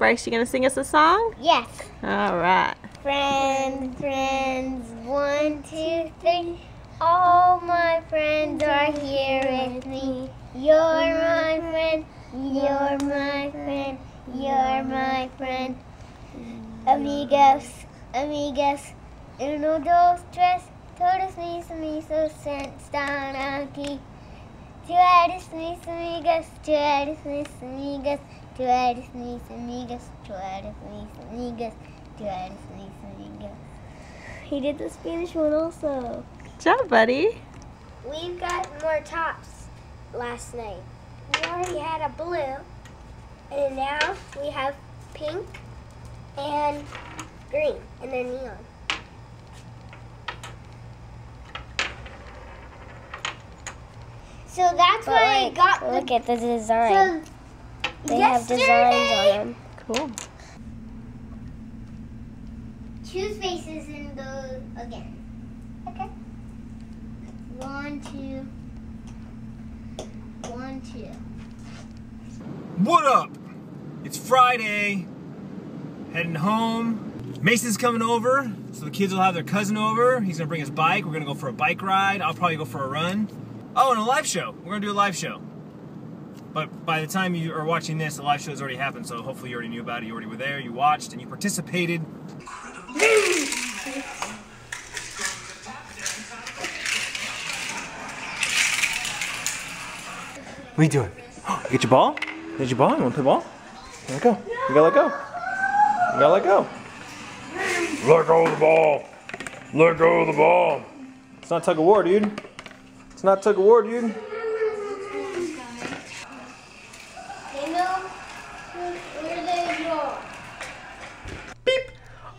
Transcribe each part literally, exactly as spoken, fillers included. Bryce, you gonna sing us a song? Yes. All right. Friends, friends, one, two, three. All my friends are here with me. You're my friend, you're my friend, you're my friend. Amigos, amigos, uno, dos, tres. Todos mis amigos están aquí. Tu eres mis amigos, tu eres mis amigos. Tu eres mis amigos, tu eres mis amigos, tu eres mis amigos. He did the Spanish one also. Good job, buddy. We've got more tops last night. We already had a blue, and now we have pink and green, and then neon. So that's but why like, I got look the... Look at the design. So They Yesterday. have designs on them. Cool. Two spaces and go again. Okay. One, two. One, two. What up? It's Friday. Heading home. Mason's coming over, so the kids will have their cousin over. He's gonna bring his bike. We're gonna go for a bike ride. I'll probably go for a run. Oh, and a live show. We're gonna do a live show. But by the time you are watching this, the live show has already happened, so hopefully you already knew about it, you already were there, you watched, and you participated. What are you doing? You get your ball? You get your ball? You want to play ball? Let go. You gotta let go. You gotta let go. Let go of the ball. Let go of the ball. It's not tug of war, dude. It's not tug of war, dude.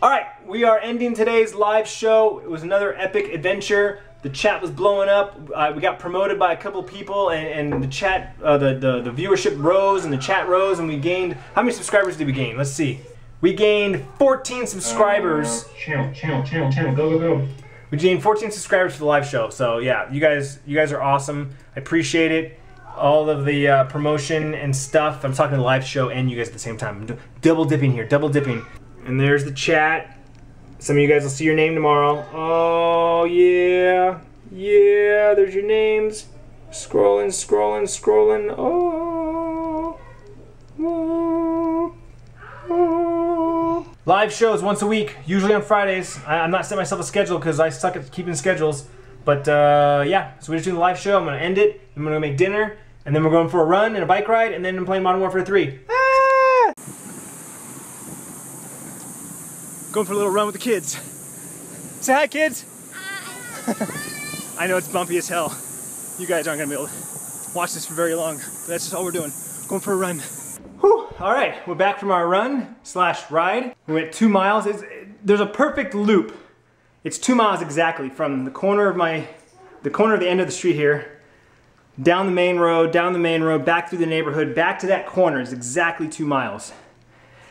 Alright, we are ending today's live show. It was another epic adventure. The chat was blowing up. Uh, we got promoted by a couple people, and, and the chat, uh, the, the, the viewership rose, and the chat rose, and we gained... How many subscribers did we gain? Let's see. We gained fourteen subscribers. Uh, channel, channel, channel, channel, go, go, go. We gained fourteen subscribers for the live show, so yeah, you guys, you guys are awesome. I appreciate it. All of the uh, promotion and stuff. I'm talking the live show and you guys at the same time. I'm double dipping here, double dipping. And there's the chat. Some of you guys will see your name tomorrow. Oh, yeah. Yeah, there's your names. Scrolling, scrolling, scrolling. Oh. Oh. Oh. Live shows once a week, usually on Fridays. I, I'm not setting myself a schedule because I suck at keeping schedules. But, uh, yeah. So we're just doing the live show. I'm going to end it. I'm going to make dinner. And then we're going for a run and a bike ride. And then I'm playing Modern Warfare three. Ah! Going for a little run with the kids. Say hi, kids. I know it's bumpy as hell. You guys aren't gonna be able to watch this for very long, but that's just all we're doing. Going for a run. Whew. All right, we're back from our run slash ride. We went two miles. It's, it, there's a perfect loop. It's two miles exactly from the corner of my, the corner of the end of the street here, down the main road, down the main road, back through the neighborhood, back to that corner is exactly two miles.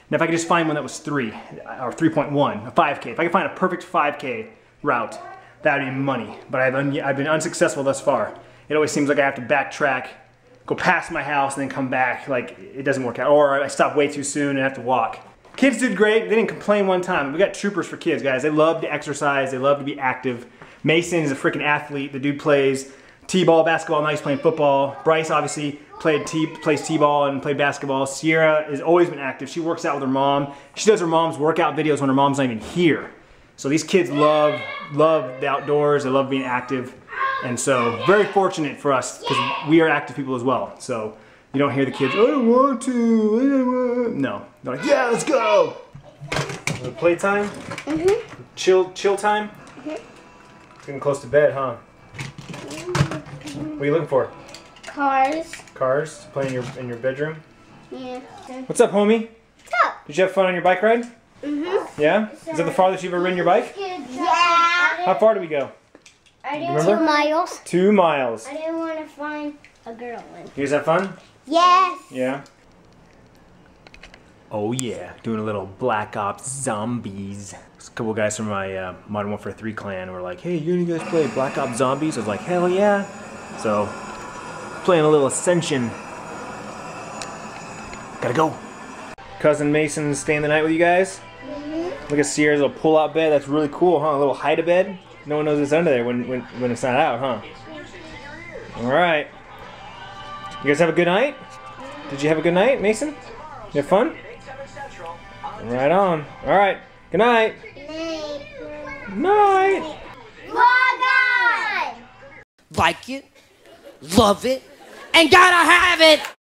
Now if I could just find one that was three, or three point one, a five K. If I could find a perfect five K route, that would be money. But I've, I've been unsuccessful thus far. It always seems like I have to backtrack, go past my house, and then come back. Like, it doesn't work out. Or I stop way too soon and have to walk. Kids did great. They didn't complain one time. We got troopers for kids, guys. They love to exercise. They love to be active. Mason is a freaking athlete. The dude plays t-ball, basketball. Now he's playing football. Bryce, obviously, Played t plays t-ball and played basketball. Sierra has always been active. She works out with her mom. She does her mom's workout videos when her mom's not even here. So these kids love love the outdoors. They love being active, and so very fortunate for us because we are active people as well. So you don't hear the kids, I don't want to. I don't want. No, they're like, yeah, let's go. Playtime. Mm-hmm. Chill, chill time. Mm-hmm. It's getting close to bed, huh? What are you looking for? Cars. Cars? Playing in your, in your bedroom? Yeah. What's up, homie? What's up? Did you have fun on your bike ride? Mm-hmm. Yeah? Is that the farthest you've ever ridden your bike? Yeah. How far did we go? I didn't remember? Two miles. Two miles. I didn't want to find a girl. You guys have fun? Yes. Yeah. Oh, yeah. Doing a little Black Ops Zombies. A couple guys from my uh, Modern Warfare three clan were like, hey, you guys play Black Ops Zombies? I was like, hell yeah. So... playing a little Ascension. Gotta go. Cousin Mason staying the night with you guys. Mm-hmm. Look at Sierra's little pull-out bed. That's really cool, huh? A little hide-a-bed. No one knows it's under there when, when, when it's not out, huh? All right. You guys have a good night? Did you have a good night, Mason? You have fun? Right on. All right. Good night. Night. Night. Log on. Like it, love it, and gotta have it.